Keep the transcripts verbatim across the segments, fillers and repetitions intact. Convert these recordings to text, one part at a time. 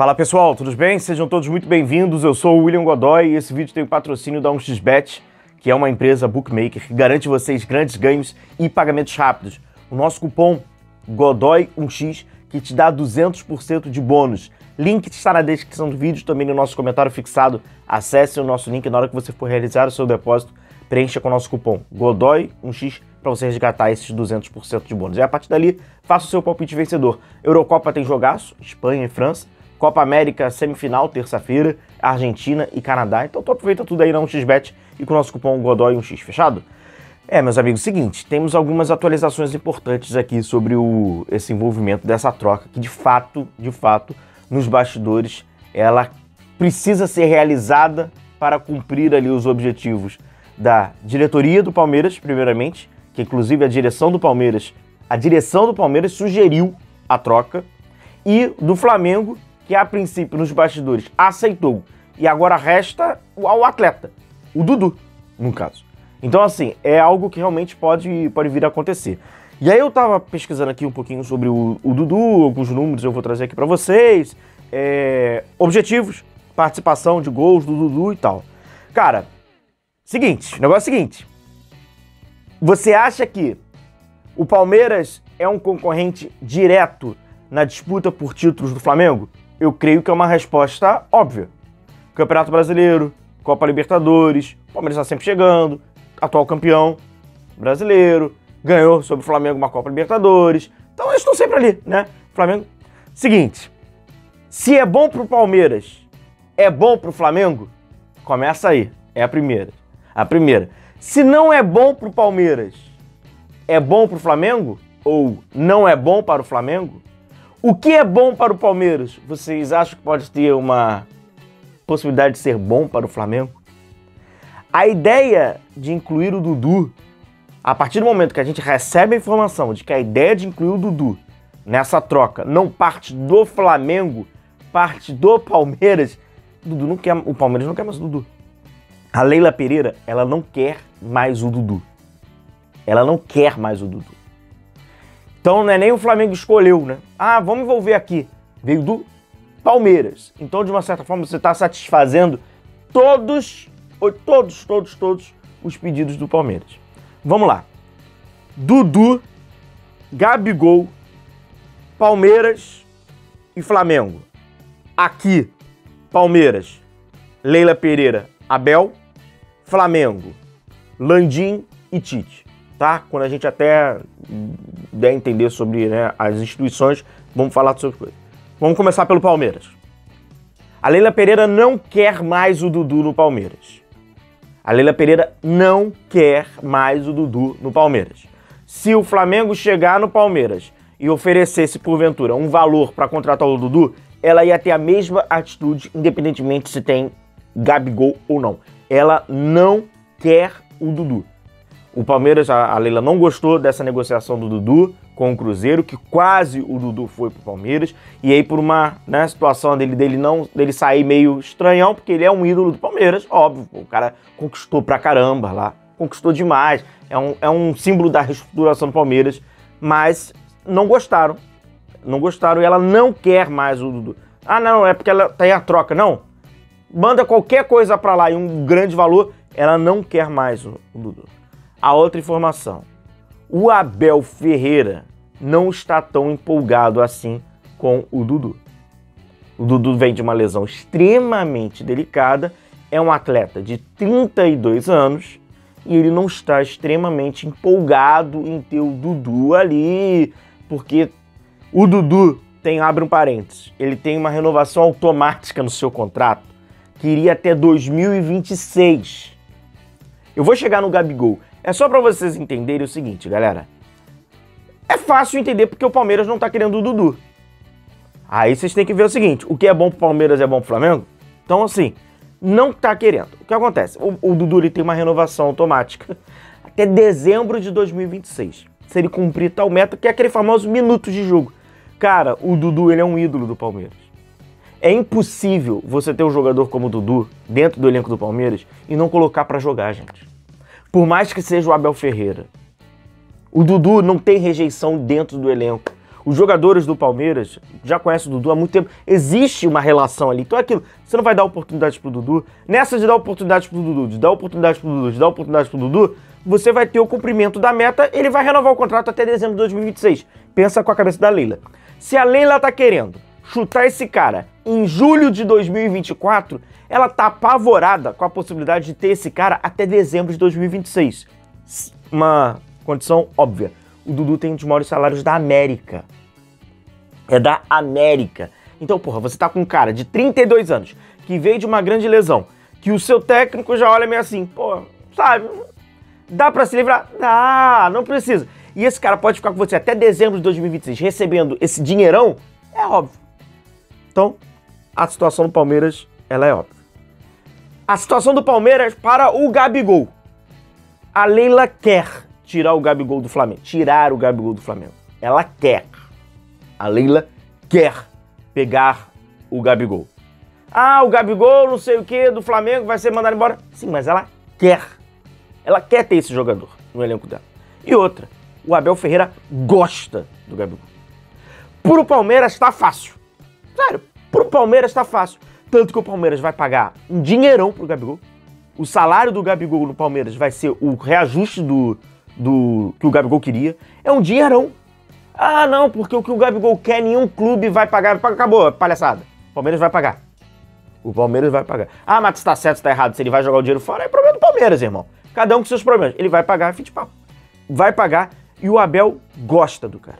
Fala pessoal, tudo bem? Sejam todos muito bem-vindos, eu sou o William Godoy e esse vídeo tem o patrocínio da um x bet, que é uma empresa bookmaker que garante vocês grandes ganhos e pagamentos rápidos. O nosso cupom Godoy um x, que te dá duzentos por cento de bônus. Link está na descrição do vídeo, também no nosso comentário fixado. Acesse o nosso link na hora que você for realizar o seu depósito, preencha com o nosso cupom Godoy um x para você resgatar esses duzentos por cento de bônus. E a partir dali, faça o seu palpite vencedor. Eurocopa tem jogaço, Espanha e França. Copa América, semifinal, terça-feira, Argentina e Canadá. Então tu aproveita tudo aí na um x bet e com o nosso cupom Godoy um x, fechado? É, meus amigos, seguinte, temos algumas atualizações importantes aqui sobre o, esse envolvimento dessa troca, que de fato, de fato, nos bastidores, ela precisa ser realizada para cumprir ali os objetivos da diretoria do Palmeiras, primeiramente, que inclusive a direção do Palmeiras, a direção do Palmeiras sugeriu a troca, e do Flamengo, que a princípio nos bastidores aceitou, e agora resta ao atleta, o Dudu, no caso. Então assim, é algo que realmente pode, pode vir a acontecer. E aí eu tava pesquisando aqui um pouquinho sobre o, o Dudu, alguns números eu vou trazer aqui para vocês, é, objetivos, participação de gols do Dudu e tal. Cara, seguinte, negócio é o seguinte, você acha que o Palmeiras é um concorrente direto na disputa por títulos do Flamengo? Eu creio que é uma resposta óbvia. Campeonato Brasileiro, Copa Libertadores, o Palmeiras está sempre chegando, atual campeão brasileiro, ganhou sobre o Flamengo uma Copa Libertadores, então eles estão sempre ali, né? Flamengo. Seguinte, se é bom pro Palmeiras, é bom pro Flamengo? Começa aí, é a primeira. A primeira. Se não é bom pro Palmeiras, é bom pro Flamengo? Ou não é bom para o Flamengo? O que é bom para o Palmeiras? Vocês acham que pode ter uma possibilidade de ser bom para o Flamengo? A ideia de incluir o Dudu, a partir do momento que a gente recebe a informação de que a ideia de incluir o Dudu nessa troca não parte do Flamengo, parte do Palmeiras, o, Dudu não quer, o Palmeiras não quer mais o Dudu. A Leila Pereira, ela não quer mais o Dudu. Ela não quer mais o Dudu. Então não é nem o Flamengo escolheu, né? Ah, vamos envolver aqui. Veio do Palmeiras. Então, de uma certa forma, você está satisfazendo todos, todos, todos, todos os pedidos do Palmeiras. Vamos lá. Dudu, Gabigol, Palmeiras e Flamengo. Aqui, Palmeiras, Leila Pereira, Abel, Flamengo, Landim e Tite. Tá? Quando a gente até der a entender sobre, né, as instituições, vamos falar sobre coisas. Vamos começar pelo Palmeiras. A Leila Pereira não quer mais o Dudu no Palmeiras. A Leila Pereira não quer mais o Dudu no Palmeiras. Se o Flamengo chegar no Palmeiras e oferecesse, porventura, um valor para contratar o Dudu, ela ia ter a mesma atitude, independentemente se tem Gabigol ou não. Ela não quer o Dudu. O Palmeiras, a Leila não gostou dessa negociação do Dudu com o Cruzeiro, que quase o Dudu foi pro Palmeiras, e aí por uma, né, situação dele, dele, não, dele sair meio estranhão, porque ele é um ídolo do Palmeiras, óbvio, o cara conquistou pra caramba lá, conquistou demais, é um, é um símbolo da reestruturação do Palmeiras, mas não gostaram, não gostaram e ela não quer mais o Dudu. Ah não, é porque ela tem a troca, não, manda qualquer coisa pra lá e um grande valor, ela não quer mais o, o Dudu. A outra informação, o Abel Ferreira não está tão empolgado assim com o Dudu. O Dudu vem de uma lesão extremamente delicada, é um atleta de trinta e dois anos e ele não está extremamente empolgado em ter o Dudu ali, porque o Dudu tem, abre um parênteses, ele tem uma renovação automática no seu contrato, que iria até dois mil e vinte e seis. Eu vou chegar no Gabigol. É só pra vocês entenderem o seguinte, galera. É fácil entender porque o Palmeiras não tá querendo o Dudu. Aí vocês têm que ver o seguinte, o que é bom pro Palmeiras é bom pro Flamengo? Então assim, não tá querendo. O que acontece? O, o Dudu ele tem uma renovação automática até dezembro de dois mil e vinte e seis. Se ele cumprir tal meta, que é aquele famoso minutos de jogo. Cara, o Dudu ele é um ídolo do Palmeiras. É impossível você ter um jogador como o Dudu dentro do elenco do Palmeiras e não colocar pra jogar, gente. Por mais que seja o Abel Ferreira, o Dudu não tem rejeição dentro do elenco. Os jogadores do Palmeiras já conhecem o Dudu há muito tempo. Existe uma relação ali. Então é aquilo. Você não vai dar oportunidade pro Dudu. Nessa de dar oportunidade pro Dudu, de dar oportunidade pro Dudu, de dar oportunidade pro Dudu, você vai ter o cumprimento da meta. Ele vai renovar o contrato até dezembro de dois mil e vinte e seis. Pensa com a cabeça da Leila. Se a Leila tá querendo chutar esse cara em julho de dois mil e vinte e quatro, ela tá apavorada com a possibilidade de ter esse cara até dezembro de dois mil e vinte e seis. Uma condição óbvia. O Dudu tem um dos maiores salários da América. É da América. Então, porra, você tá com um cara de trinta e dois anos, que veio de uma grande lesão, que o seu técnico já olha meio assim, pô, sabe? Dá pra se livrar? Dá, não precisa. E esse cara pode ficar com você até dezembro de dois mil e vinte e seis recebendo esse dinheirão? É óbvio. Então, a situação do Palmeiras, ela é óbvia. A situação do Palmeiras para o Gabigol. A Leila quer tirar o Gabigol do Flamengo. Tirar o Gabigol do Flamengo. Ela quer. A Leila quer pegar o Gabigol. Ah, o Gabigol, não sei o que, do Flamengo, vai ser mandado embora. Sim, mas ela quer. Ela quer ter esse jogador no elenco dela. E outra, o Abel Ferreira gosta do Gabigol. Pro Palmeiras tá fácil. Sério, pro Palmeiras tá fácil. Tanto que o Palmeiras vai pagar um dinheirão pro Gabigol. O salário do Gabigol no Palmeiras vai ser o reajuste do, do que o Gabigol queria. É um dinheirão. Ah, não, porque o que o Gabigol quer, nenhum clube vai pagar. Acabou, palhaçada. O Palmeiras vai pagar. O Palmeiras vai pagar. Ah, mas se tá certo, se tá errado, se ele vai jogar o dinheiro fora, é problema do Palmeiras, irmão. Cada um com seus problemas. Ele vai pagar, fim de papo. Vai pagar e o Abel gosta do cara.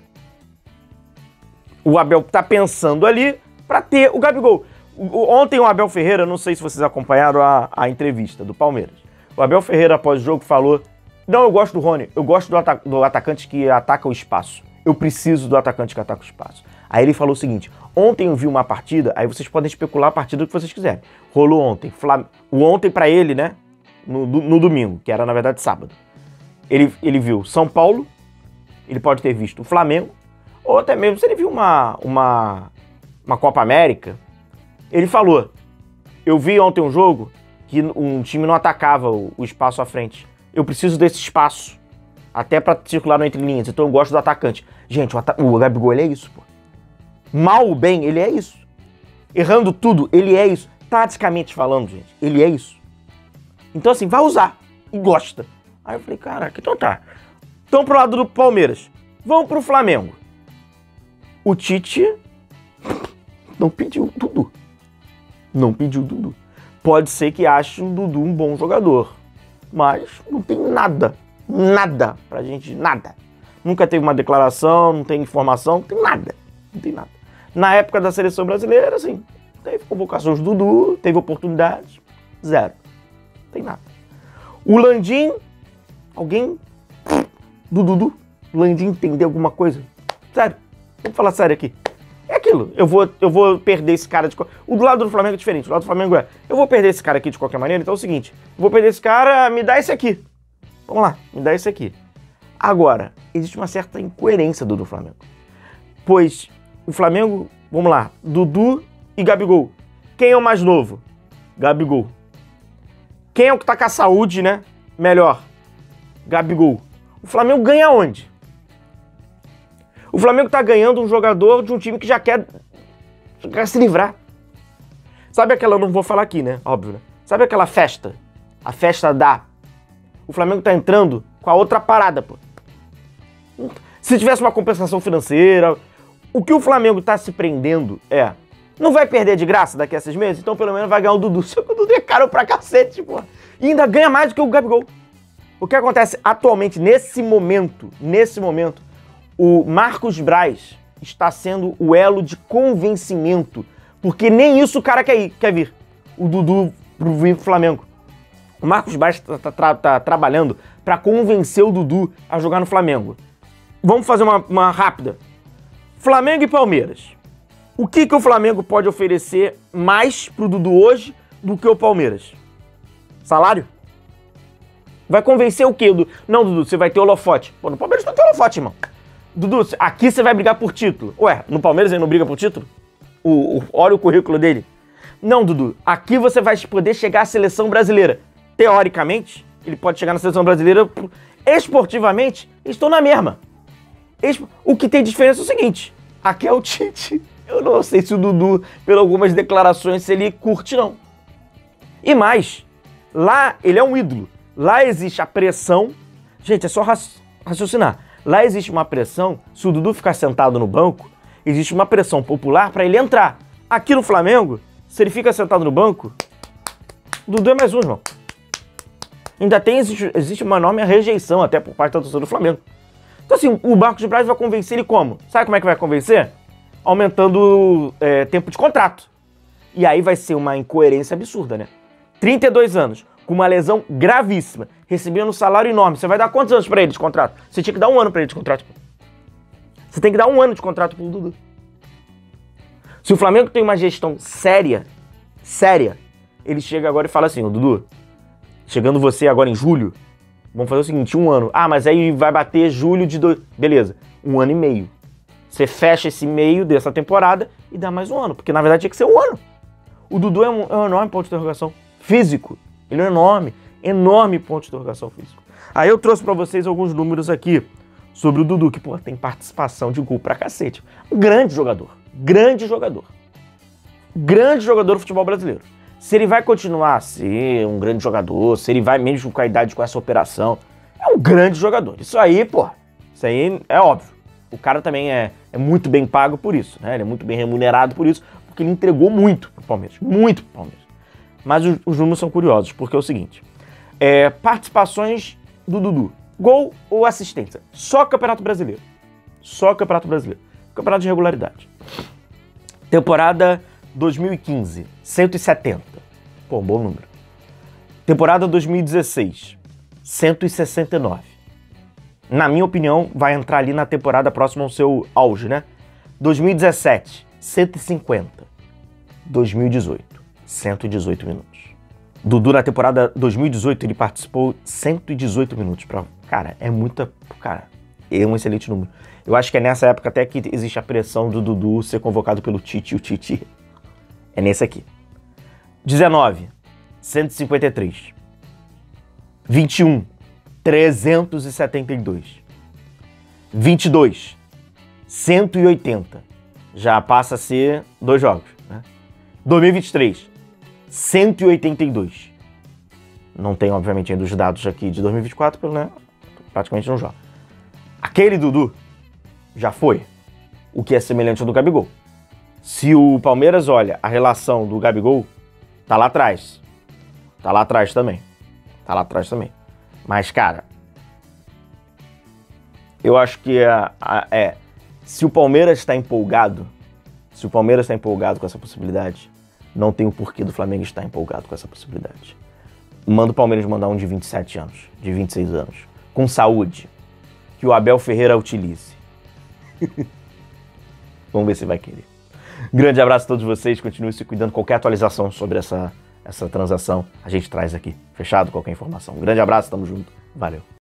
O Abel tá pensando ali pra ter o Gabigol. Ontem o Abel Ferreira, não sei se vocês acompanharam a, a entrevista do Palmeiras. O Abel Ferreira, após o jogo, falou: não, eu gosto do Rony, eu gosto do, ata- do atacante que ataca o espaço. Eu preciso do atacante que ataca o espaço. Aí ele falou o seguinte: ontem eu vi uma partida, aí vocês podem especular a partida que vocês quiserem. Rolou ontem, Flam- o ontem pra ele, né, no, no domingo, que era na verdade sábado. Ele, ele viu São Paulo, ele pode ter visto o Flamengo, ou até mesmo se ele viu uma, uma, uma Copa América. Ele falou, eu vi ontem um jogo que um time não atacava o, o espaço à frente. Eu preciso desse espaço, até pra circular no entre linhas, então eu gosto do atacante. Gente, o, ata- o Gabigol, ele é isso, pô. Mal ou bem, ele é isso. Errando tudo, ele é isso. Taticamente falando, gente, ele é isso. Então assim, vai usar e gosta. Aí eu falei, caraca, então tá. Então pro lado do Palmeiras, vamos pro Flamengo. O Tite não pediu tudo. Não pediu o Dudu. Pode ser que ache o Dudu um bom jogador, mas não tem nada, nada pra gente, nada. Nunca teve uma declaração, não tem informação, não tem nada, não tem nada. Na época da seleção brasileira, assim, teve convocações do Dudu, teve oportunidades, zero. Não tem nada. O Landim, alguém do Dudu, o Landim entendeu alguma coisa? Sério, vamos falar sério aqui. É aquilo, eu vou, eu vou perder esse cara de... O do lado do Flamengo é diferente, o lado do Flamengo é... Eu vou perder esse cara aqui de qualquer maneira, então é o seguinte, eu vou perder esse cara, me dá esse aqui. Vamos lá, me dá esse aqui. Agora, existe uma certa incoerência do, do Flamengo. Pois o Flamengo, vamos lá, Dudu e Gabigol. Quem é o mais novo? Gabigol. Quem é o que tá com a saúde, né? Melhor. Gabigol. O Flamengo ganha onde? O Flamengo tá ganhando um jogador de um time que já quer, já quer se livrar. Sabe aquela, eu não vou falar aqui, né? Óbvio, né? Sabe aquela festa? A festa da... O Flamengo tá entrando com a outra parada, pô. Se tivesse uma compensação financeira... O que o Flamengo tá se prendendo é... Não vai perder de graça daqui a seis meses? Então pelo menos vai ganhar o Dudu. Só que o Dudu é caro pra cacete, pô. E ainda ganha mais do que o Gabigol. O que acontece atualmente, nesse momento, nesse momento... O Marcos Braz está sendo o elo de convencimento, porque nem isso o cara quer ir, quer vir. O Dudu pro Flamengo. O Marcos Braz está tá, tá, tá trabalhando para convencer o Dudu a jogar no Flamengo. Vamos fazer uma, uma rápida. Flamengo e Palmeiras. O que, que o Flamengo pode oferecer mais pro Dudu hoje do que o Palmeiras? Salário? Vai convencer o quê? Não, Dudu, você vai ter holofote. Pô, no Palmeiras não tem holofote, irmão. Dudu, aqui você vai brigar por título. Ué, no Palmeiras ele não briga por título? O, o, olha o currículo dele. Não, Dudu, aqui você vai poder chegar à seleção brasileira. Teoricamente, ele pode chegar na seleção brasileira. Esportivamente, estou na mesma. Eles, o que tem de diferença é o seguinte, aqui é o Tite. Eu não sei se o Dudu, por algumas declarações, se ele curte não. E mais, lá ele é um ídolo. Lá existe a pressão. Gente, é só raciocinar. Lá existe uma pressão, se o Dudu ficar sentado no banco, existe uma pressão popular para ele entrar. Aqui no Flamengo, se ele fica sentado no banco, o Dudu é mais um, irmão. Ainda tem, existe, existe uma enorme rejeição até por parte da torcida do Flamengo. Então assim, o Marcos Braz vai convencer ele como? Sabe como é que vai convencer? Aumentando é, tempo de contrato. E aí vai ser uma incoerência absurda, né? trinta e dois anos, com uma lesão gravíssima, recebendo um salário enorme. Você vai dar quantos anos pra ele de contrato? Você tinha que dar um ano pra ele de contrato. Você tem que dar um ano de contrato pro Dudu. Se o Flamengo tem uma gestão séria, séria, ele chega agora e fala assim, ô Dudu, chegando você agora em julho, vamos fazer o seguinte, um ano. Ah, mas aí vai bater julho de dois... Beleza, um ano e meio. Você fecha esse meio dessa temporada e dá mais um ano, porque na verdade tinha que ser um ano. O Dudu é um, é um enorme ponto de interrogação físico. Ele é um enorme, enorme ponto de interrogação físico. Aí eu trouxe pra vocês alguns números aqui sobre o Dudu, que, pô, tem participação de gol pra cacete. Um grande jogador, grande jogador. Grande jogador do futebol brasileiro. Se ele vai continuar a ser um grande jogador, se ele vai mesmo com a idade com essa operação, é um grande jogador. Isso aí, pô, isso aí é óbvio. O cara também é, é muito bem pago por isso, né? Ele é muito bem remunerado por isso, porque ele entregou muito pro Palmeiras, muito pro Palmeiras. Mas os, os números são curiosos, porque é o seguinte, é, participações do Dudu, gol ou assistência, só Campeonato Brasileiro, só Campeonato Brasileiro, Campeonato de Regularidade. Temporada dois mil e quinze, cento e setenta, pô, bom número. Temporada dois mil e dezesseis, cento e sessenta e nove. Na minha opinião, vai entrar ali na temporada próxima ao seu auge, né? dois mil e dezessete, cento e cinquenta. dois mil e dezoito, cento e dezoito minutos. Dudu, na temporada dois mil e dezoito, ele participou cento e dezoito minutos. Pra... Cara, é muita... Cara, é um excelente número. Eu acho que é nessa época até que existe a pressão do Dudu ser convocado pelo Tite e o Tite. É nesse aqui. dezenove, cento e cinquenta e três. vinte e um. trezentos e setenta e dois. vinte e dois, cento e oitenta. Já passa a ser dois jogos, né? dois mil e vinte e três, cento e oitenta e dois. Não tem, obviamente, ainda os dados aqui de dois mil e vinte e quatro, né? Praticamente não joga. Aquele Dudu já foi, o que é semelhante ao do Gabigol. Se o Palmeiras olha a relação do Gabigol, tá lá atrás. Tá lá atrás também. Tá lá atrás também. Mas, cara, eu acho que a, a, é, se o Palmeiras está empolgado, se o Palmeiras está empolgado com essa possibilidade, não tem o porquê do Flamengo estar empolgado com essa possibilidade. Manda o Palmeiras mandar um de vinte e sete anos, de vinte e seis anos, com saúde, que o Abel Ferreira utilize. Vamos ver se vai querer. Grande abraço a todos vocês, continuem se cuidando, qualquer atualização sobre essa... Essa transação a gente traz aqui, fechado, qualquer informação. Um grande abraço, tamo junto, valeu.